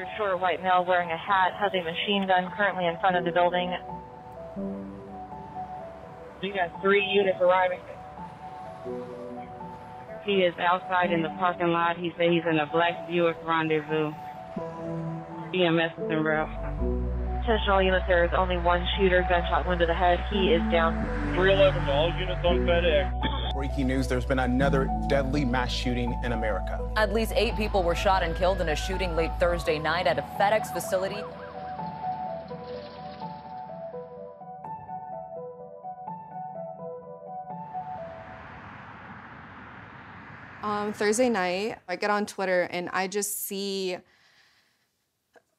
figure short white male wearing a hat has a machine gun currently in front of the building. We got 3 units arriving. He is outside in the parking lot. He said he's in a black Buick rendezvous. EMS is en route. Attention units, there is only 1 shooter, gunshot wound to the head. He is down. 311 to all units on FedEx. Breaking news, there's been another deadly mass shooting in America. At least 8 people were shot and killed in a shooting late Thursday night at a FedEx facility. Thursday night, I get on Twitter and I just see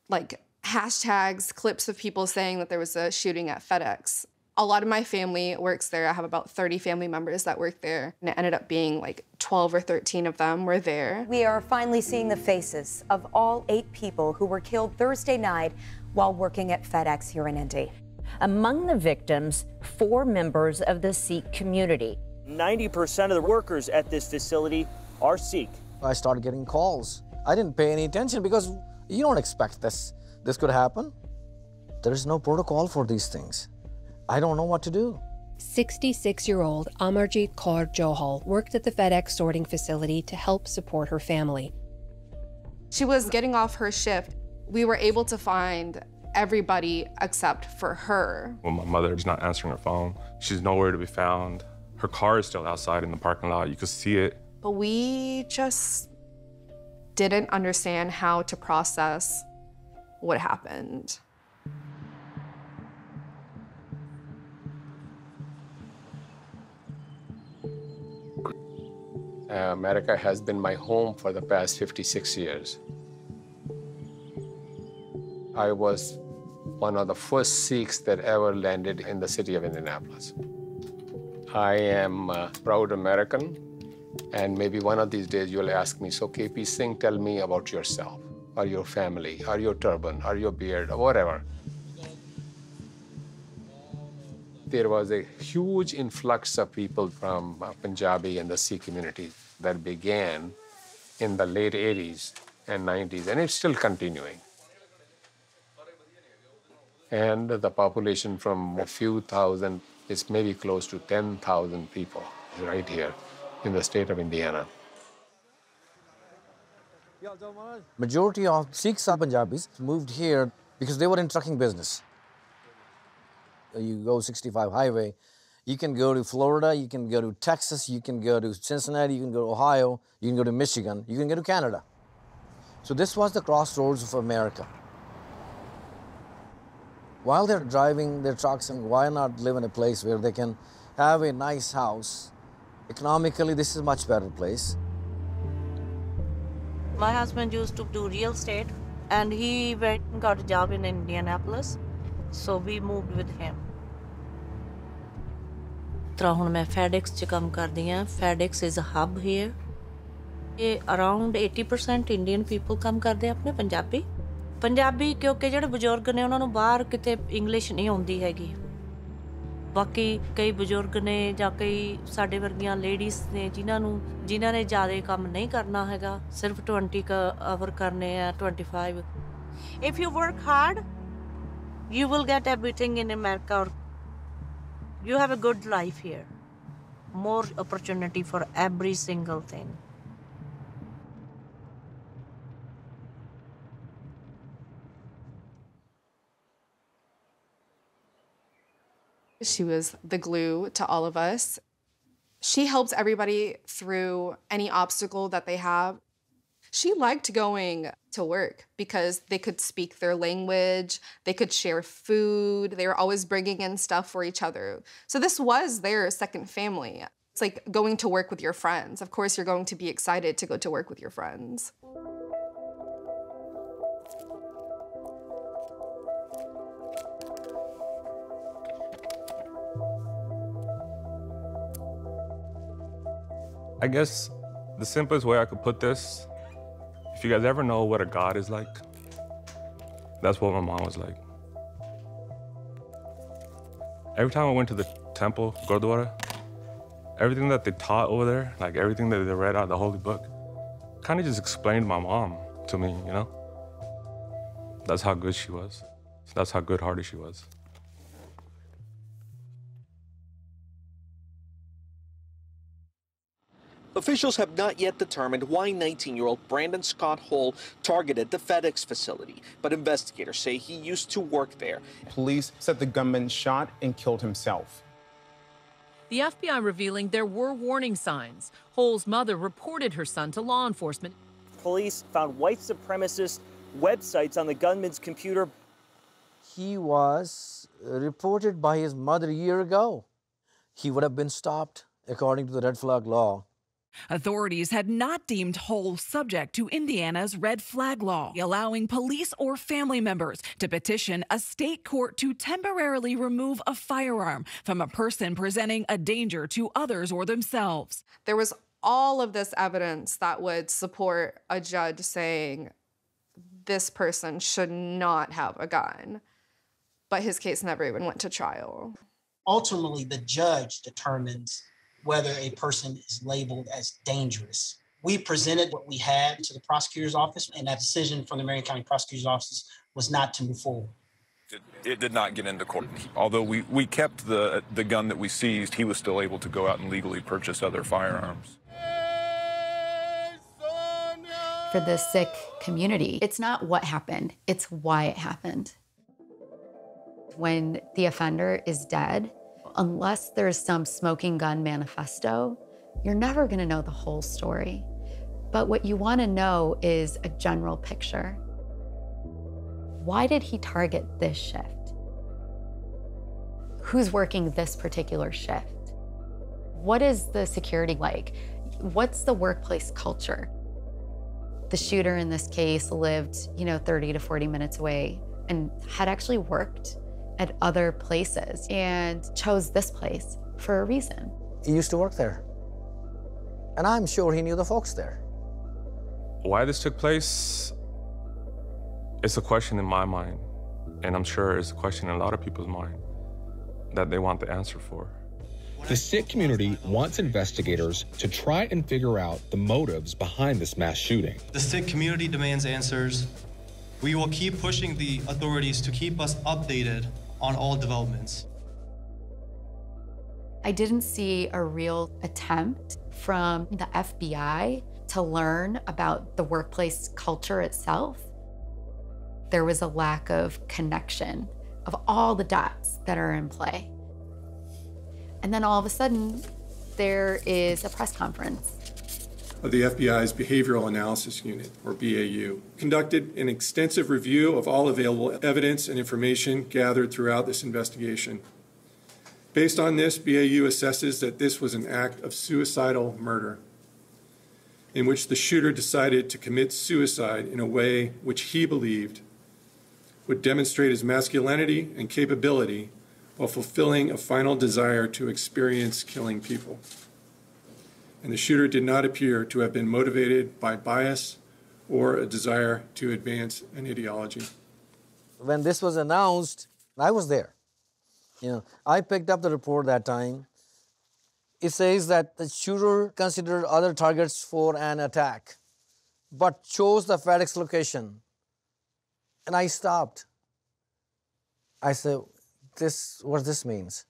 like hashtags, clips of people saying that there was a shooting at FedEx. A lot of my family works there. I have about 30 family members that work there. And it ended up being like 12 or 13 of them were there. We are finally seeing the faces of all 8 people who were killed Thursday night while working at FedEx here in Indy. Among the victims, 4 members of the Sikh community. 90% of the workers at this facility are Sikh. I started getting calls. I didn't pay any attention because you don't expect this. This could happen. There is no protocol for these things. I don't know what to do. 66-year-old Amarjeet Kaur Johal worked at the FedEx sorting facility to help support her family. She was getting off her shift. We were able to find everybody except for her. Well, my mother is not answering her phone. She's nowhere to be found. Her car is still outside in the parking lot. You could see it. But we just didn't understand how to process what happened. America has been my home for the past 56 years. I was one of the first Sikhs that ever landed in the city of Indianapolis. I am a proud American, and maybe one of these days you'll ask me, so K.P. Singh, tell me about yourself, or your family, or your turban, or your beard, or whatever. There was a huge influx of people from Punjabi and the Sikh community that began in the late 80s and 90s, and it's still continuing. And the population from a few thousand is maybe close to 10,000 people right here in the state of Indiana. Majority of Sikhs and Punjabis moved here because they were in trucking business. You go 65 highway, you can go to Florida, you can go to Texas, you can go to Cincinnati, you can go to Ohio, you can go to Michigan, you can go to Canada. So this was the crossroads of America. While they're driving their trucks, and why not live in a place where they can have a nice house? Economically, this is a much better place. My husband used to do real estate, and he went and got a job in Indianapolis, so we moved with him. FedEx is a hub here. Around 80% Indian people come to Punjabi. Punjabi, because the bujurg ne unhanu bahar kite English nahi aundi hegi. Baki kai bujurg ne ja kai sade vargiyan ladies ne jinna ne jyada kaam nahi karna hega, sirf 20 ka hour karne hai, 25. If you work hard, you will get everything in America. You have a good life here. More opportunity for every single thing. She was the glue to all of us. She helps everybody through any obstacle that they have. She liked going to work because they could speak their language, they could share food, they were always bringing in stuff for each other. So this was their second family. It's like going to work with your friends. Of course, you're going to be excited to go to work with your friends. I guess the simplest way I could put this, if you guys ever know what a God is like, that's what my mom was like. Every time I went to the temple, Gurdwara, everything that they taught over there, like everything that they read out of the holy book, kind of just explained my mom to me, you know? That's how good she was. That's how good-hearted she was. Officials have not yet determined why 19-year-old Brandon Scott Hole targeted the FedEx facility, but investigators say he used to work there. Police said the gunman shot and killed himself. The FBI revealing there were warning signs. Hole's mother reported her son to law enforcement. Police found white supremacist websites on the gunman's computer. He was reported by his mother a year ago. He would have been stopped according to the red flag law. Authorities had not deemed Hole subject to Indiana's red flag law, allowing police or family members to petition a state court to temporarily remove a firearm from a person presenting a danger to others or themselves. There was all of this evidence that would support a judge saying this person should not have a gun, but his case never even went to trial. Ultimately, the judge determines whether a person is labeled as dangerous. We presented what we had to the prosecutor's office, and that decision from the Marion County Prosecutor's Office was not to move forward. It did not get into court. Although we kept the gun that we seized, he was still able to go out and legally purchase other firearms. For the Sikh community, it's not what happened, it's why it happened. When the offender is dead, unless there's some smoking gun manifesto, you're never gonna know the whole story. But what you wanna know is a general picture. Why did he target this shift? Who's working this particular shift? What is the security like? What's the workplace culture? The shooter in this case lived, 30 to 40 minutes away and had actually worked at other places and chose this place for a reason. He used to work there, and I'm sure he knew the folks there. Why this took place, it's a question in my mind, and I'm sure it's a question in a lot of people's mind that they want the answer for. The Sikh community wants investigators to try and figure out the motives behind this mass shooting. The Sikh community demands answers. We will keep pushing the authorities to keep us updated on all developments. I didn't see a real attempt from the FBI to learn about the workplace culture itself. There was a lack of connection of all the dots that are in play. And then all of a sudden, there is a press conference. The FBI's Behavioral Analysis Unit, or BAU, conducted an extensive review of all available evidence and information gathered throughout this investigation. Based on this, BAU assesses that this was an act of suicidal murder, in which the shooter decided to commit suicide in a way which he believed would demonstrate his masculinity and capability while fulfilling a final desire to experience killing people. And the shooter did not appear to have been motivated by bias or a desire to advance an ideology. When this was announced, I was there. I picked up the report that time. It says that the shooter considered other targets for an attack, but chose the FedEx location. And I stopped. I said, what this means?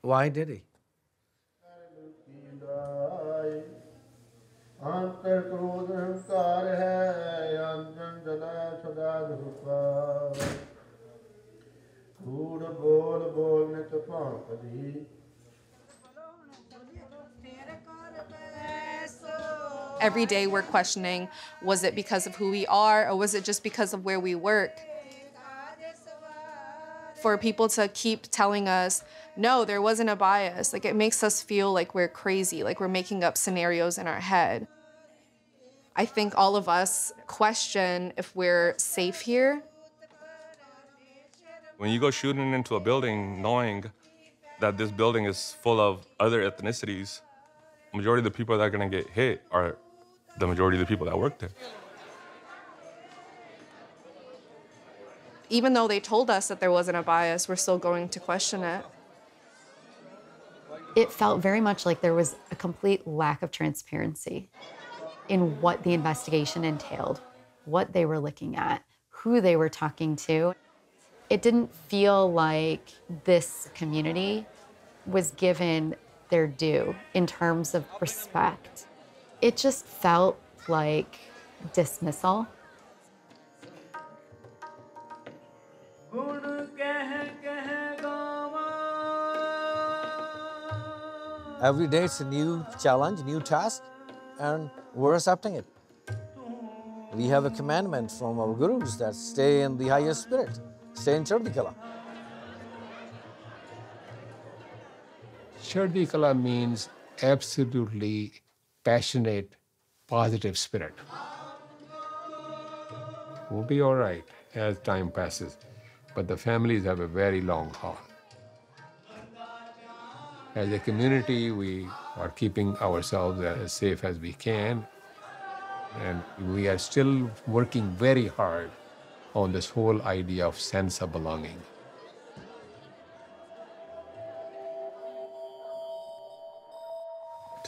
Why did he? Every day we're questioning, was it because of who we are, or was it just because of where we work? For people to keep telling us, no, there wasn't a bias. It makes us feel like we're crazy, like we're making up scenarios in our head. I think all of us question if we're safe here. When you go shooting into a building knowing that this building is full of other ethnicities, the majority of the people that are gonna get hit are the majority of the people that work there. Even though they told us that there wasn't a bias, we're still going to question it. It felt very much like there was a complete lack of transparency in what the investigation entailed, what they were looking at, who they were talking to. It didn't feel like this community was given their due in terms of respect. It just felt like dismissal. Every day it's a new challenge, new task, and we're accepting it. We have a commandment from our gurus that stay in the higher spirit, stay in Chardikala. Chardikala means absolutely passionate, positive spirit. We'll be all right as time passes, but the families have a very long haul. As a community, we are keeping ourselves as safe as we can, and we are still working very hard on this whole idea of sense of belonging.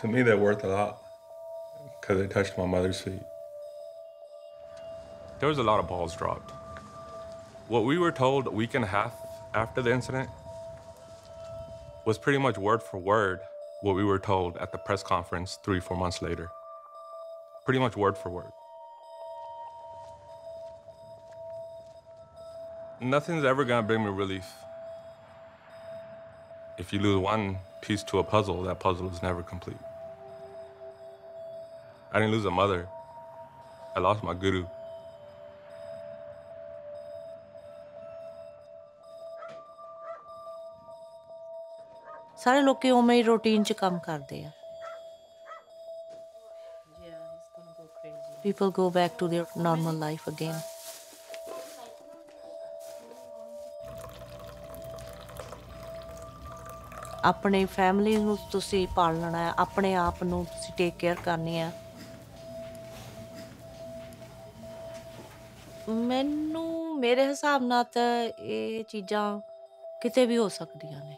To me, that worked a lot, because it touched my mother's feet. There was a lot of balls dropped. What we were told a week and a half after the incident was pretty much word for word what we were told at the press conference 3-4 months later. Pretty much word for word. Nothing's ever gonna bring me relief. If you lose one piece to a puzzle, that puzzle is never complete. I didn't lose a mother. I lost my guru. सारे लोग की उम्मीद routine च काम करते हैं. People go back to their normal life again. अपने family ਨੂੰ ਤੁਸੀਂ ਪਾਲਣਾ ਹੈ, ਆਪਣੇ ਆਪ ਨੂੰ ਤੁਸੀਂ take care ਕਰਨੀ ਹੈ. ਮੈਨੂੰ ਮੇਰੇ ਹਿਸਾਬ ਨਾਲ ਤਾਂ ਇਹ ਚੀਜ਼ਾਂ ਕਿਤੇ ਵੀ ਹੋ ਸਕਦੀਆਂ ਨੇ.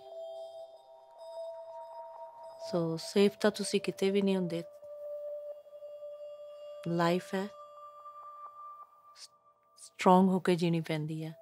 So safe ਤਾਂ ਤੁਸੀਂ ਕਿਤੇ ਵੀ ਨਹੀਂ ਹੁੰਦੇ. Life ਹੈ, strong ਹੋ ਕੇ ਜੀਣੀ ਪੈਂਦੀ ਹੈ.